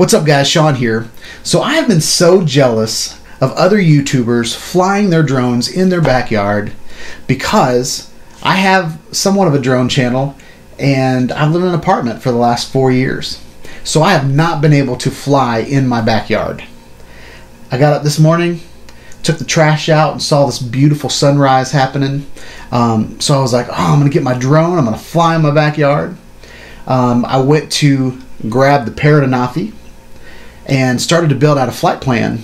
What's up guys, Sean here. So I have been so jealous of other YouTubers flying their drones in their backyard because I have somewhat of a drone channel and I've lived in an apartment for the last 4 years. So I have not been able to fly in my backyard. I got up this morning, took the trash out and saw this beautiful sunrise happening. So I was like, oh, I'm gonna get my drone, I'm gonna fly in my backyard. I went to grab the Parrot Anafi and started to build out a flight plan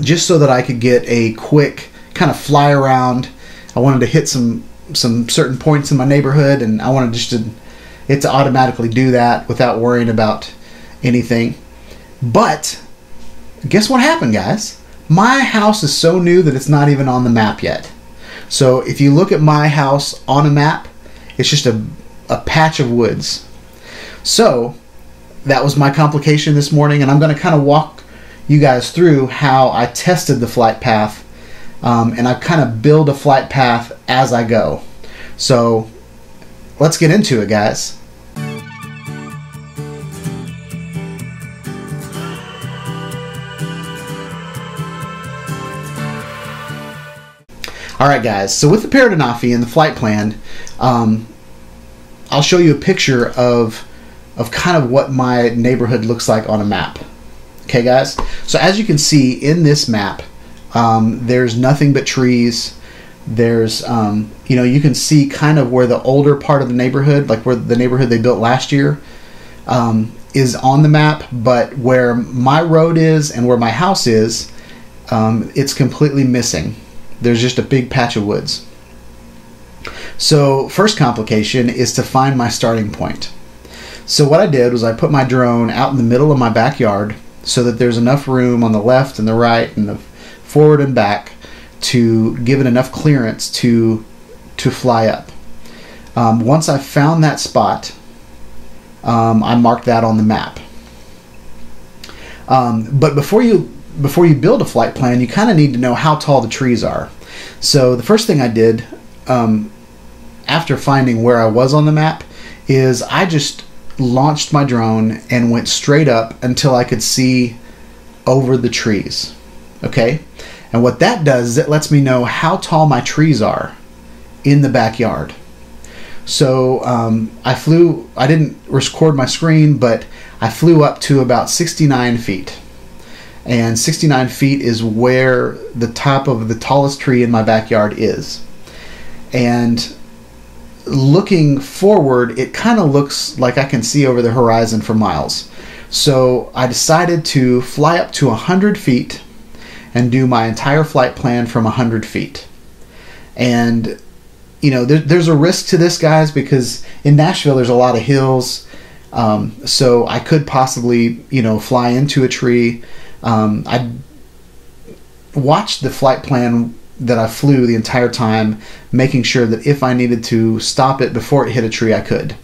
just so that I could get a quick kind of fly around. I wanted to hit some certain points in my neighborhood, and I wanted just it to automatically do that without worrying about anything. But guess what happened, guys? My house is so new that it's not even on the map yet. So if you look at my house on a map, it's just a patch of woods. So that was my complication this morning, and I'm going to kind of walk you guys through how I tested the flight path, and I kind of build a flight path as I go. So let's get into it, guys. All right, guys. So with the Parrot Anafi and the flight plan, I'll show you a picture of kind of what my neighborhood looks like on a map. Okay guys, so as you can see in this map, there's nothing but trees. There's, you know, you can see kind of where the older part of the neighborhood, like where the neighborhood they built last year, is on the map, but where my road is and where my house is, it's completely missing. There's just a big patch of woods. So first complication is to find my starting point. So what I did was I put my drone out in the middle of my backyard so that there's enough room on the left and the right and the forward and back to give it enough clearance to fly up. Once I found that spot, I marked that on the map. But before you build a flight plan, you kind of need to know how tall the trees are. So the first thing I did after finding where I was on the map is I just launched my drone and went straight up until I could see over the trees. Okay, and what that does is it lets me know how tall my trees are in the backyard. So I didn't record my screen, but I flew up to about 69 feet. And 69 feet is where the top of the tallest tree in my backyard is. And looking forward, it kind of looks like I can see over the horizon for miles. So I decided to fly up to 100 feet and do my entire flight plan from 100 feet. And you know, there's a risk to this, guys, because in Nashville there's a lot of hills, so I could possibly, you know, fly into a tree. I watched the flight plan that I flew the entire time, making sure that if I needed to stop it before it hit a tree, I could.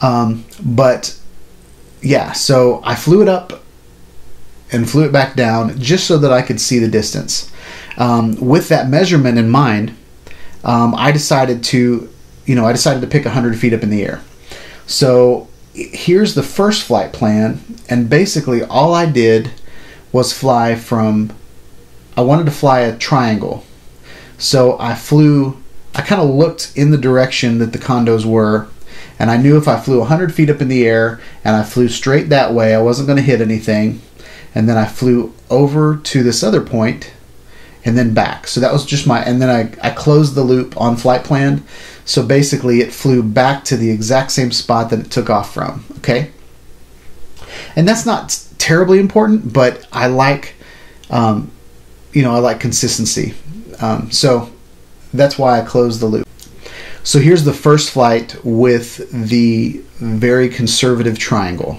But yeah, so I flew it up and flew it back down just so that I could see the distance. With that measurement in mind, I decided to pick 100 feet up in the air. So here's the first flight plan, and basically all I did was fly from. I wanted to fly a triangle. So I kind of looked in the direction that the condos were, and I knew if I flew 100 feet up in the air and I flew straight that way, I wasn't going to hit anything. And then I flew over to this other point and then back. So that was just and then I closed the loop on flight plan. So basically it flew back to the exact same spot that it took off from. Okay. And that's not terribly important, but I like, you know, I like consistency. So that's why I closed the loop. So here's the first flight with the very conservative triangle.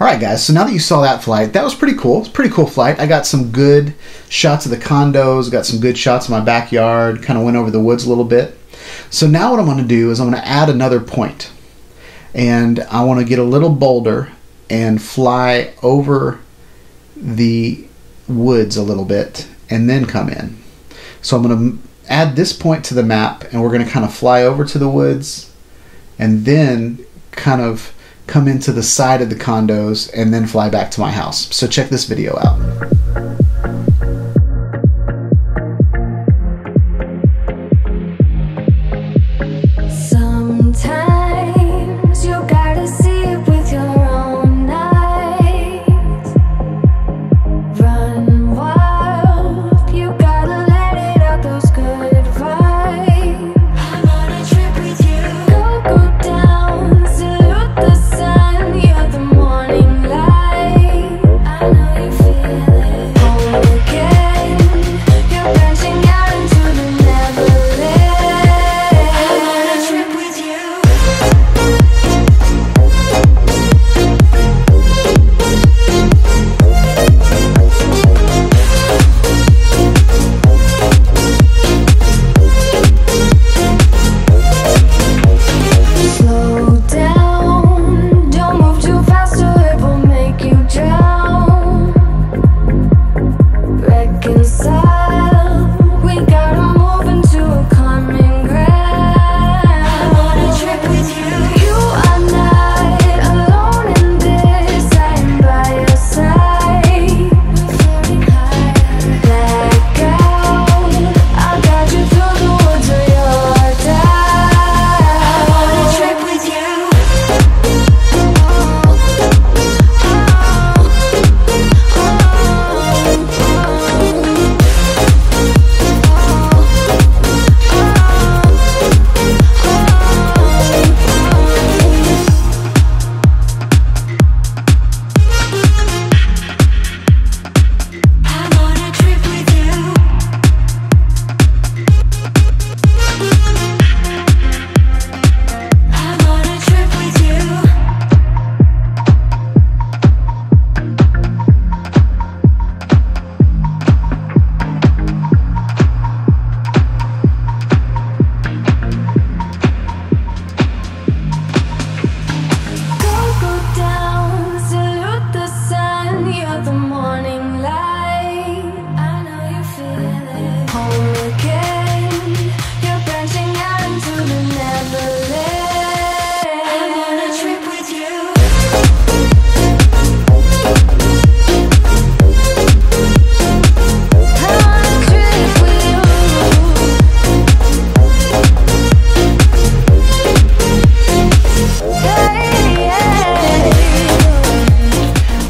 Alright guys, so now that you saw that flight, that was pretty cool. It's a pretty cool flight. I got some good shots of the condos, got some good shots of my backyard, kind of went over the woods a little bit. So now what I'm going to do is I'm going to add another point. And I want to get a little bolder and fly over the woods a little bit and then come in. So I'm going to add this point to the map, and we're going to kind of fly over to the woods and then kind of come into the side of the condos and then fly back to my house. So check this video out.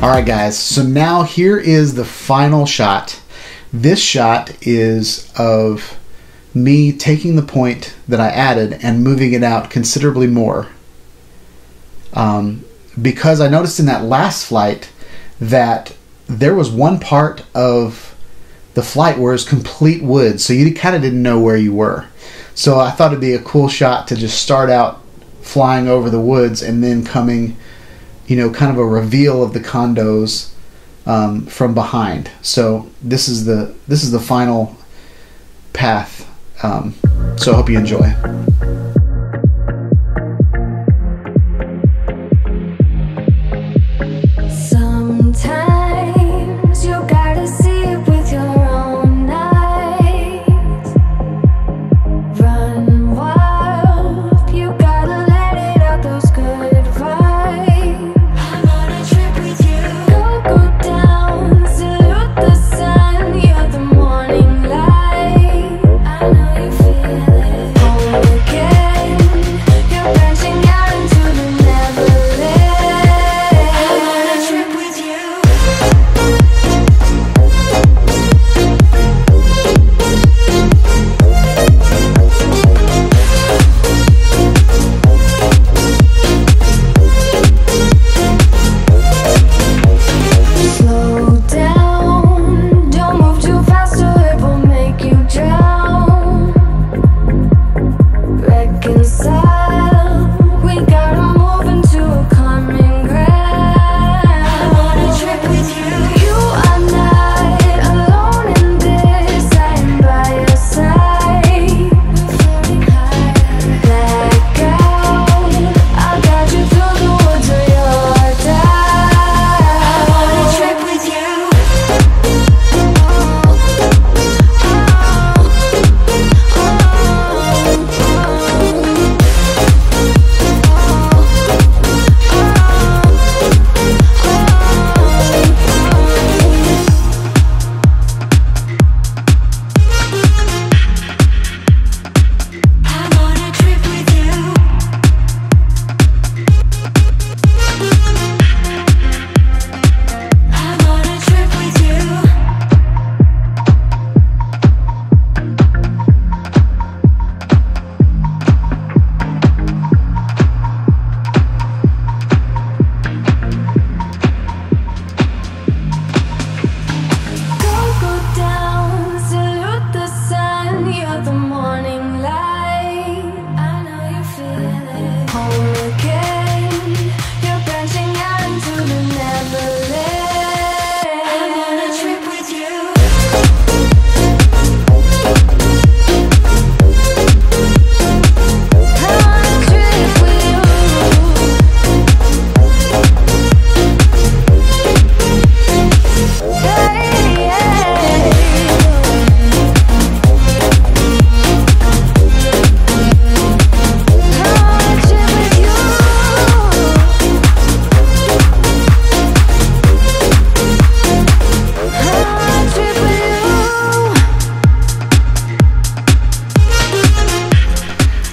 Alright guys, so now here is the final shot. This shot is of me taking the point that I added and moving it out considerably more. Because I noticed in that last flight that there was one part of the flight where it was complete woods, so you kind of didn't know where you were. So I thought it'd be a cool shot to just start out flying over the woods and then coming, you know, kind of a reveal of the condos from behind. So this is the final path. So I hope you enjoy. Yeah.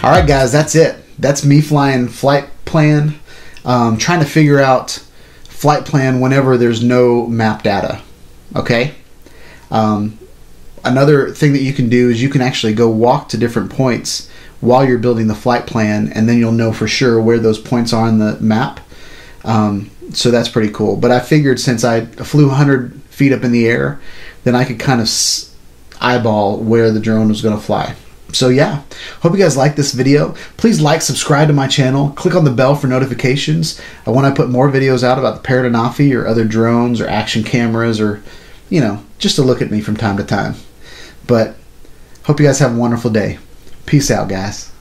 All right, guys, that's it. That's me flying flight plan, trying to figure out flight plan whenever there's no map data, okay? Another thing that you can do is you can actually go walk to different points while you're building the flight plan, and then you'll know for sure where those points are on the map. So that's pretty cool. But I figured since I flew 100 feet up in the air, then I could kind of eyeball where the drone was going to fly. So yeah, hope you guys like this video. Please like, subscribe to my channel, click on the bell for notifications. When I put more videos out about the Parrot Anafi or other drones or action cameras, or, you know, just to look at me from time to time. But hope you guys have a wonderful day. Peace out, guys.